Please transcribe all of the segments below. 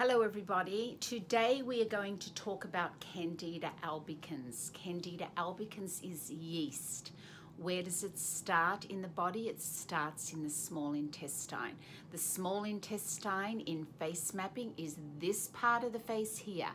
Hello everybody, today we are going to talk about Candida albicans. Candida albicans is yeast. Where does it start in the body? It starts in the small intestine. The small intestine in face mapping is this part of the face here.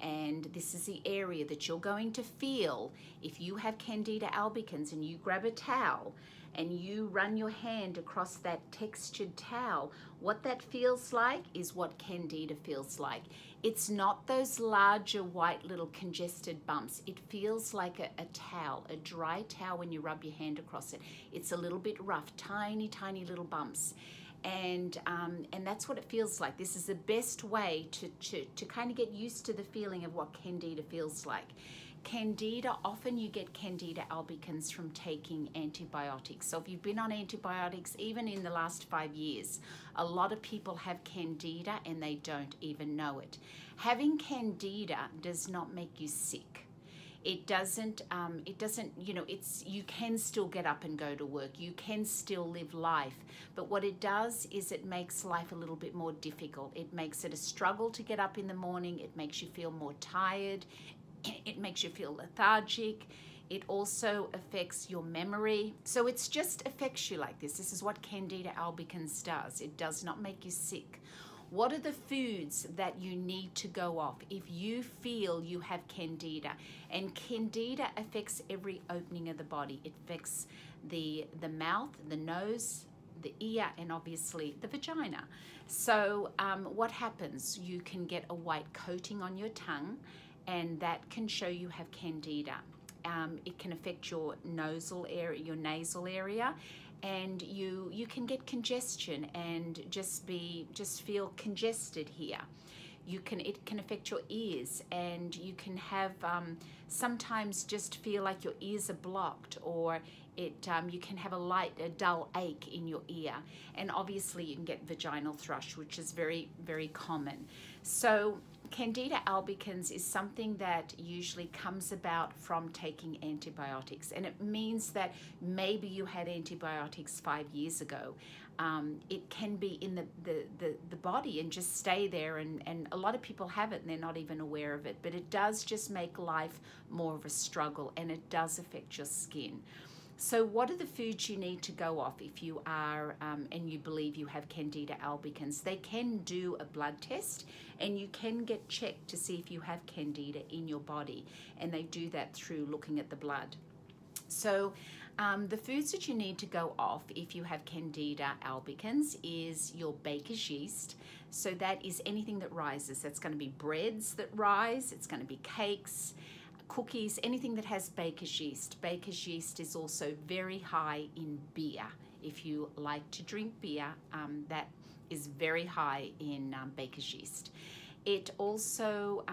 And this is the area that you're going to feel if you have Candida albicans and you grab a towel and you run your hand across that textured towel. What that feels like is what Candida feels like. It's not those larger white little congested bumps. It feels like a towel, a dry towel when you rub your hand across it. It's a little bit rough, tiny, tiny little bumps. And that's what it feels like. This is the best way to kind of get used to the feeling of what Candida feels like. Candida, often you get Candida albicans from taking antibiotics. So if you've been on antibiotics, even in the last 5 years, a lot of people have Candida and they don't even know it. Having Candida does not make you sick. It doesn't, you know, you can still get up and go to work. You can still live life. But what it does is it makes life a little bit more difficult. It makes it a struggle to get up in the morning. It makes you feel more tired. It makes you feel lethargic. It also affects your memory. So it just affects you like this. This is what Candida albicans does. It does not make you sick. What are the foods that you need to go off if you feel you have Candida? And Candida affects every opening of the body. It affects the mouth, the nose, the ear, and obviously the vagina. So what happens? You can get a white coating on your tongue, and that can show you have Candida. It can affect your nasal area, and you can get congestion and just feel congested here. It can affect your ears, and you can have sometimes just feel like your ears are blocked, or you can have a dull ache in your ear, and obviously you can get vaginal thrush, which is very, very common. So Candida albicans is something that usually comes about from taking antibiotics, and it means that maybe you had antibiotics 5 years ago. It can be in the body and just stay there, and a lot of people have it and they're not even aware of it, but it does just make life more of a struggle, and it does affect your skin. So what are the foods you need to go off if you are and you believe you have Candida albicans? They can do a blood test, and you can get checked to see if you have Candida in your body, and they do that through looking at the blood. So the foods that you need to go off if you have Candida albicans is your baker's yeast. So that is anything that rises. That's going to be breads that rise. It's going to be cakes, cookies, anything that has baker's yeast. Baker's yeast is also very high in beer. If you like to drink beer, that is very high in baker's yeast. It also,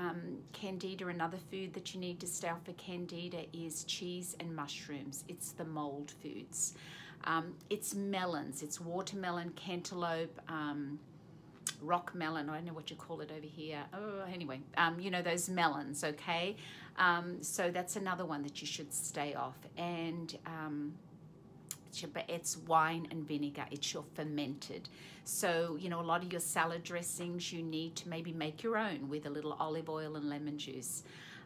Candida, another food that you need to stay off for Candida is cheese and mushrooms. It's the mold foods. It's melons. It's watermelon, cantaloupe, rock melon, I don't know what you call it over here. Oh, anyway, you know, those melons, okay? So that's another one that you should stay off. And it's wine and vinegar. It's your fermented. So, you know, a lot of your salad dressings you need to maybe make your own with a little olive oil and lemon juice.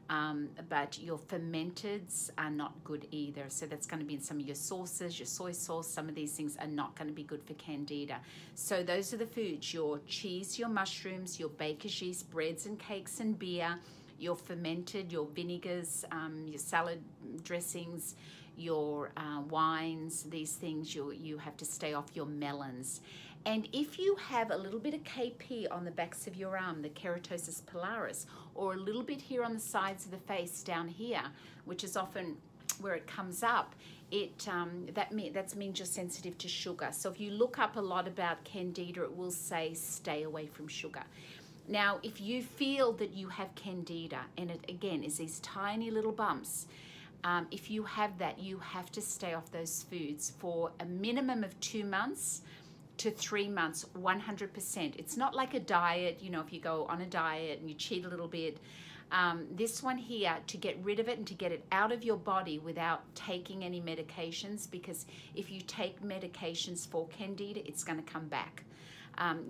But your fermenteds are not good either. So that's going to be in some of your sauces, your soy sauce. Some of these things are not going to be good for Candida. So those are the foods: your cheese, your mushrooms, your baker's yeast, breads and cakes and beer, your fermented, your vinegars, your salad dressings, your wines, these things you have to stay off, your melons. And if you have a little bit of KP on the backs of your arm, the keratosis pilaris, or a little bit here on the sides of the face down here, which is often where it comes up, that means you're sensitive to sugar. So if you look up a lot about Candida, it will say stay away from sugar. Now, if you feel that you have Candida, and it again is these tiny little bumps, if you have that, you have to stay off those foods for a minimum of 2 months to 3 months, 100%. It's not like a diet, you know, if you go on a diet and you cheat a little bit. This one here, to get rid of it and to get it out of your body without taking any medications, because if you take medications for Candida, it's going to come back.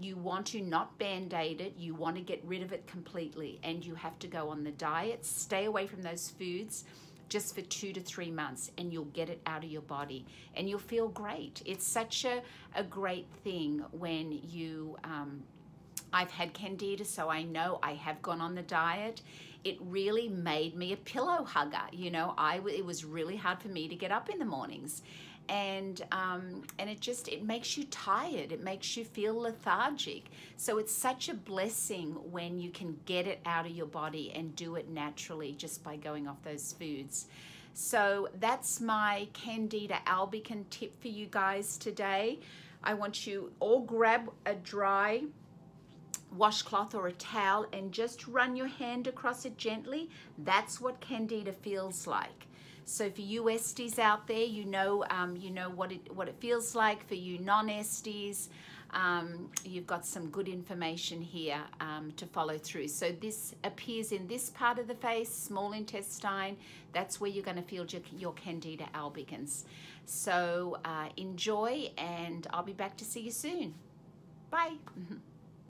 You want to not band-aid it, you want to get rid of it completely, and you have to go on the diet. Stay away from those foods just for 2 to 3 months, and you'll get it out of your body and you'll feel great. It's such a great thing when you, I've had Candida, so I know I have gone on the diet. It really made me a pillow hugger. You know, it was really hard for me to get up in the mornings. And it makes you tired, it makes you feel lethargic. So it's such a blessing when you can get it out of your body and do it naturally just by going off those foods. So that's my Candida albicans tip for you guys today. I want you all grab a dry washcloth or a towel and just run your hand across it gently. That's what Candida feels like. So for you Esties out there, you know what it feels like. For you non-Esties, you've got some good information here to follow through. So this appears in this part of the face, small intestine. That's where you're going to feel your Candida albicans. So enjoy, and I'll be back to see you soon. Bye.